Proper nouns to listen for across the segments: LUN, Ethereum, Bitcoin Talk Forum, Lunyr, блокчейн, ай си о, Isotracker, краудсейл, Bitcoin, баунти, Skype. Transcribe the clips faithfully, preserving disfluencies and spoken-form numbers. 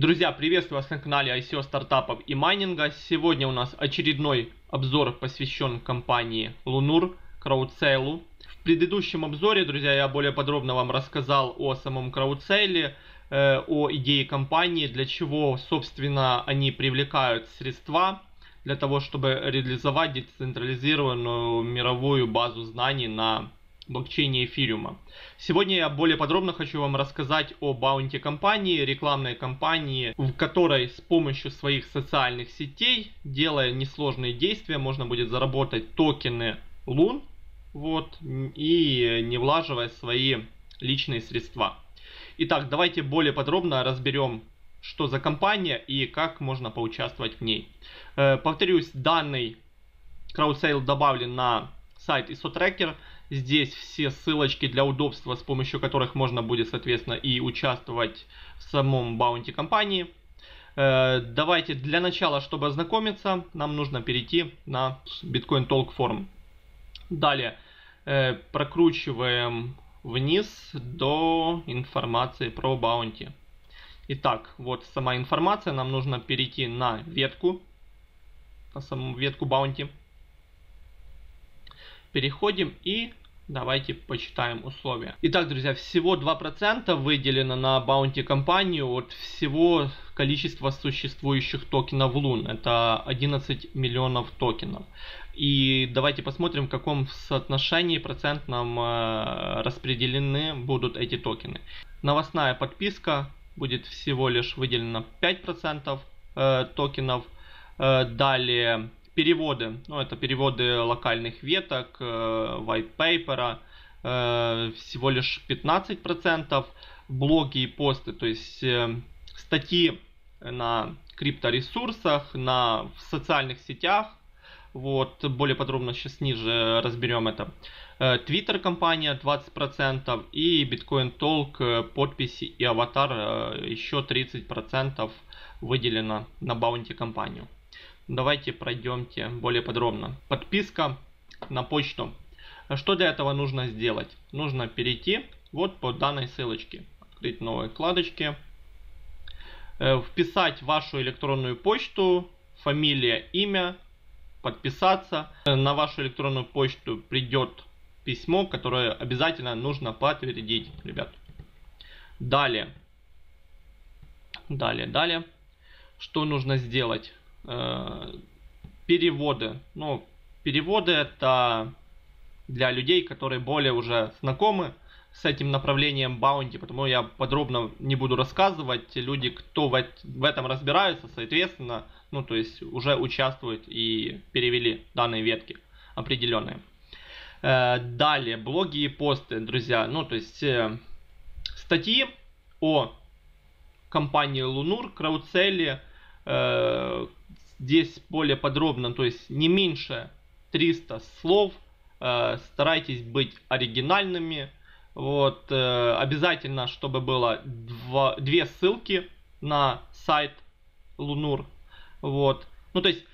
Друзья, приветствую вас на канале ай си о стартапов и майнинга. Сегодня у нас очередной обзор посвящен компании Lunyr, краудсейлу. В предыдущем обзоре, друзья, я более подробно вам рассказал о самом краудсейле, о идее компании, для чего, собственно, они привлекают средства, для того, чтобы реализовать децентрализированную мировую базу знаний на блокчейне эфириума. Сегодня я более подробно хочу вам рассказать о баунти компании, рекламной кампании, в которой с помощью своих социальных сетей, делая несложные действия, можно будет заработать токены лун, вот, и не влаживая свои личные средства. Итак, давайте более подробно разберем, что за компания и как можно поучаствовать в ней. Повторюсь, данный краудсейл добавлен на сайт Isotracker. Здесь все ссылочки для удобства, с помощью которых можно будет, соответственно, и участвовать в самом баунти компании. Давайте для начала, чтобы ознакомиться, нам нужно перейти на Bitcoin Talk Forum. Далее прокручиваем вниз до информации про баунти. Итак, вот сама информация. Нам нужно перейти на ветку, на саму ветку баунти. Переходим и давайте почитаем условия. Итак, друзья, всего два процента выделено на баунти компанию от всего количества существующих токенов лун. Это одиннадцать миллионов токенов. И давайте посмотрим, в каком соотношении процентном распределены будут эти токены. Новостная подписка будет всего лишь выделена пять процентов токенов. Далее переводы, ну это переводы локальных веток, white paper, всего лишь пятнадцать процентов, блоги и посты, то есть статьи на крипторесурсах, на, в социальных сетях, вот, более подробно сейчас ниже разберем это. Twitter компания двадцать процентов и Bitcoin Talk, подписи и аватар, еще тридцать процентов выделено на баунти компанию. Давайте пройдемте более подробно. Подписка на почту. Что для этого нужно сделать? Нужно перейти вот по данной ссылочке. Открыть новые вкладочки. Вписать вашу электронную почту, фамилия, имя, подписаться. На вашу электронную почту придет письмо, которое обязательно нужно подтвердить, ребят. Далее. Далее, далее. Что нужно сделать? Переводы. Ну, переводы это для людей, которые более уже знакомы с этим направлением баунти, потому я подробно не буду рассказывать. Люди, кто в этом разбираются, соответственно, ну, то есть уже участвуют и перевели данные ветки определенные. Далее, блоги и посты, друзья. Ну, то есть статьи о компании Lunyr, краудсейле. Здесь более подробно, то есть не меньше трёхсот слов. Старайтесь быть оригинальными. Вот, обязательно, чтобы было два, две ссылки на сайт Lunyr. Вот. Ну, то есть,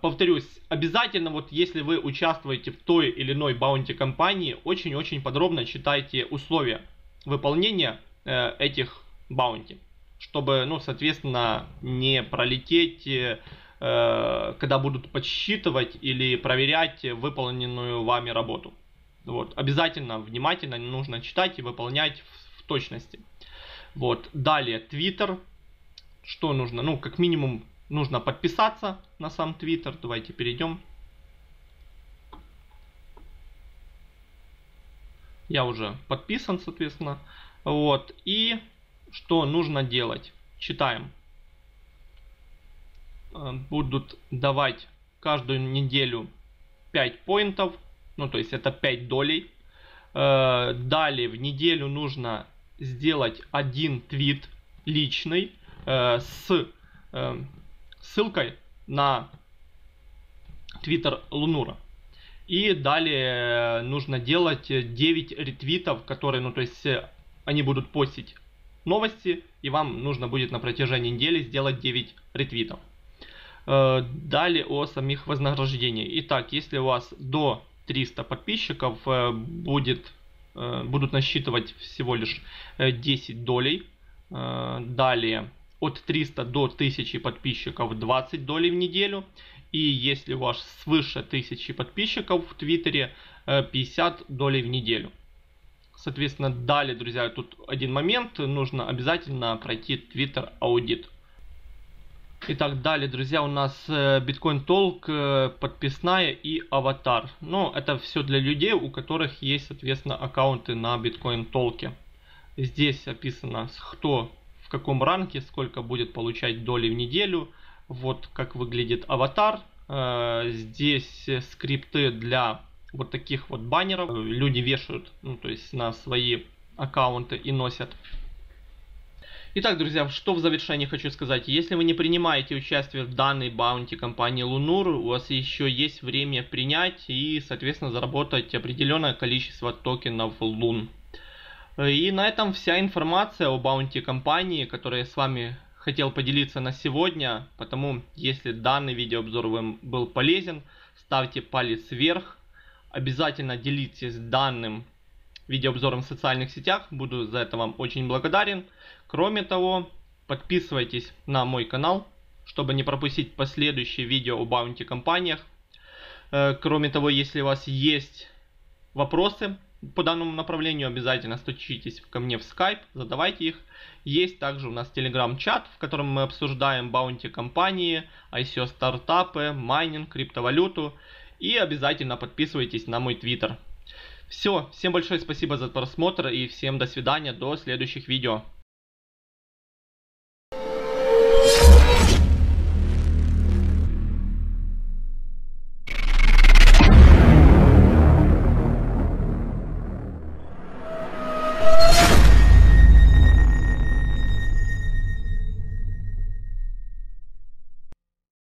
повторюсь, обязательно, вот если вы участвуете в той или иной баунти компании, очень-очень подробно читайте условия выполнения этих баунти, чтобы, ну, соответственно, не пролететь, э, когда будут подсчитывать или проверять выполненную вами работу. Вот. Обязательно, внимательно нужно читать и выполнять в, в точности. Вот. Далее, Twitter. Что нужно? Ну, как минимум, нужно подписаться на сам Twitter. Давайте перейдем. Я уже подписан, соответственно. Вот. И что нужно делать? Читаем. Будут давать каждую неделю пять поинтов. Ну, то есть это пять долей. Далее в неделю нужно сделать один твит личный с ссылкой на Twitter Lunyr. И далее нужно делать девять ретвитов, которые, ну, то есть они будут постить новости, и вам нужно будет на протяжении недели сделать девять ретвитов. Далее о самих вознаграждениях. Итак, если у вас до трёхсот подписчиков, будет, будут насчитывать всего лишь десять долей. Далее от трёхсот до тысячи подписчиков двадцать долей в неделю. И если у вас свыше тысячи подписчиков в Твиттере, пятьдесят долей в неделю. Соответственно, далее, друзья, тут один момент. Нужно обязательно пройти Twitter аудит. Итак, далее, друзья, у нас Bitcoin Talk, подписная и аватар. Но это все для людей, у которых есть, соответственно, аккаунты на Bitcoin Talk. Здесь описано, кто в каком ранке, сколько будет получать долей в неделю. Вот как выглядит аватар. Здесь скрипты для вот таких вот баннеров. Люди вешают, ну, то есть на свои аккаунты и носят. Итак, друзья, что в завершении хочу сказать. Если вы не принимаете участие в данной баунти компании Lunyr, у вас еще есть время принять и, соответственно, заработать определенное количество токенов лун. И на этом вся информация о баунти компании, которую я с вами хотел поделиться на сегодня. Потому, если данный видеообзор вам был полезен, ставьте палец вверх. Обязательно делитесь данным видеообзором в социальных сетях. Буду за это вам очень благодарен. Кроме того, подписывайтесь на мой канал, чтобы не пропустить последующие видео о баунти компаниях. Кроме того, если у вас есть вопросы по данному направлению, обязательно стучитесь ко мне в Skype, задавайте их. Есть также у нас Telegram-чат, в котором мы обсуждаем баунти компании, ай си о стартапы, майнинг, криптовалюту. И обязательно подписывайтесь на мой Twitter. Все, всем большое спасибо за просмотр и всем до свидания, до следующих видео.